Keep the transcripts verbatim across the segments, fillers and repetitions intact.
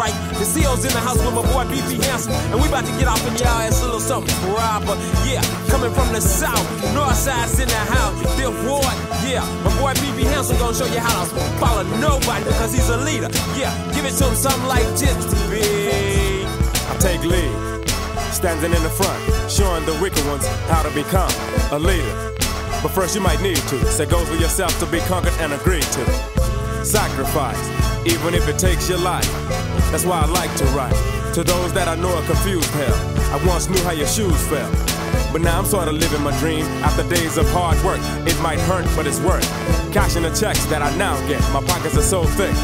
right. The C O's in the house with my boy B P. Hanson, and we about to get off of y'all ass a little something proper. Yeah, coming from the south, north side's in the house. Bill Ward, yeah, my boy B P. Hanson gonna show you how to follow nobody because he's a leader. Yeah, give it to him something like this, big. I take lead, standing in the front, showing the wicked ones how to become a leader. But first you might need to, so it goes for yourself to be conquered and agreed to. Sacrifice, even if it takes your life. That's why I like to write. To those that I know are confused, hell, I once knew how your shoes fell. But now I'm sort of living my dream. After days of hard work, it might hurt, but it's worth cashing the checks that I now get. My pockets are so thick,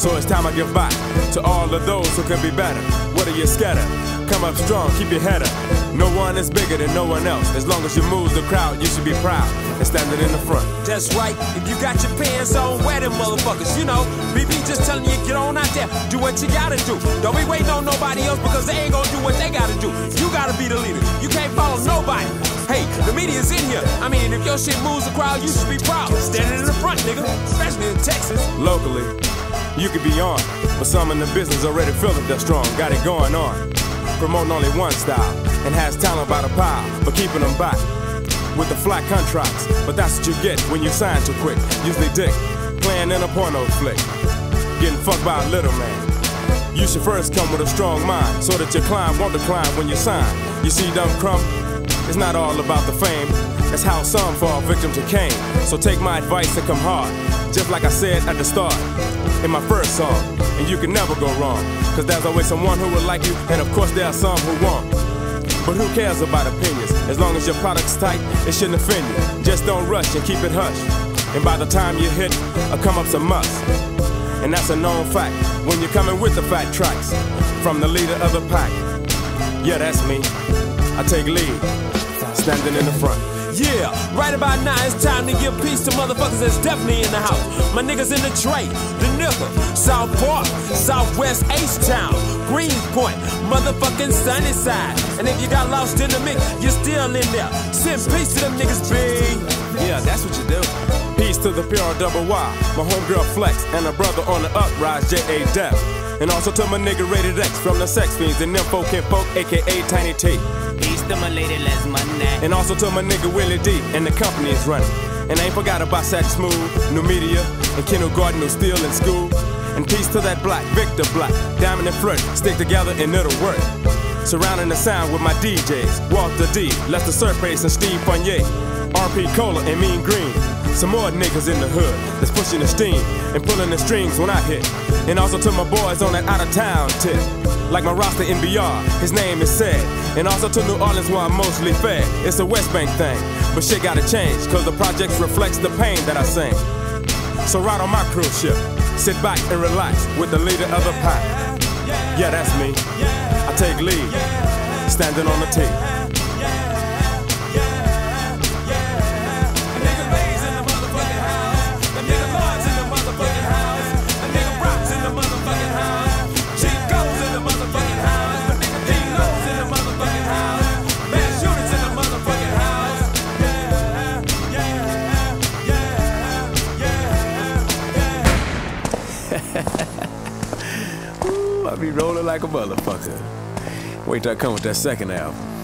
so it's time I give back to all of those who could be better. What are you scared of? Come up strong, keep your head up. No one is bigger than no one else. As long as you move the crowd, you should be proud and standing in the front. That's right, if you got your pants on, wear them motherfuckers. You know, B B just telling you, get on out there, do what you gotta do. Don't be waiting on nobody else because they ain't gonna do what they gotta do. You gotta be the leader, you can't follow nobody. Hey, the media's in here. I mean, if your shit moves the crowd, you should be proud. Standing in the front, nigga, especially in Texas. Locally, you could be on, but some in the business already feeling that strong, got it going on. Promoting only one style and has talent by the pile, but keeping them back with the flat contracts. But that's what you get when you sign too quick. Usually dick, playing in a porno flick, getting fucked by a little man. You should first come with a strong mind so that your client won't decline when you sign. You see, dumb crump, it's not all about the fame. That's how some fall victim to Cain. So take my advice and come hard, just like I said at the start in my first song. And you can never go wrong, cause there's always someone who would like you, and of course there are some who won't. But who cares about opinions? As long as your product's tight, it shouldn't offend you. Just don't rush and keep it hush. And by the time you hit, a come-up's a must. And that's a known fact when you're coming with the fat tracks from the leader of the pack. Yeah, that's me. I take lead, standing in the front. Yeah, right about now it's time to give peace to motherfuckers that's definitely in the house. My niggas in the trade, the nickel, South Park, Southwest H-Town, Greenpoint, motherfucking Sunnyside. And if you got lost in the mix, you're still in there. Send peace to them niggas, B. Yeah, that's what you do. Peace to the pure double Y, my homegirl Flex, and her brother on the uprise, J A. Depp. And also to my nigga Rated X from the Sex Fiends and them folk and folk, a k a. Tiny T. Peace to my lady, Les Monday. And also to my nigga Willie D, and the company is running. And I ain't forgot about Sex Smooth, New Media, and Kindergarten who's still in school. And peace to that Black, Victor Black, Diamond and Flirt, stick together and it'll work. Surrounding the sound with my D Js, Walter D, Lester Surface and Steve Farnier, R P. Cola and Mean Green. Some more niggas in the hood that's pushing the steam and pulling the strings when I hit. And also to my boys on that out-of-town tip, like my roster N B R, his name is said. And also to New Orleans where I'm mostly fed. It's a West Bank thing, but shit gotta change, cause the projects reflects the pain that I sing. So ride on my cruise ship, sit back and relax with the leader of the pack. Yeah, that's me. I take lead, standing on the tape. Ooh, I be rolling like a motherfucker. Wait till I come with that second album.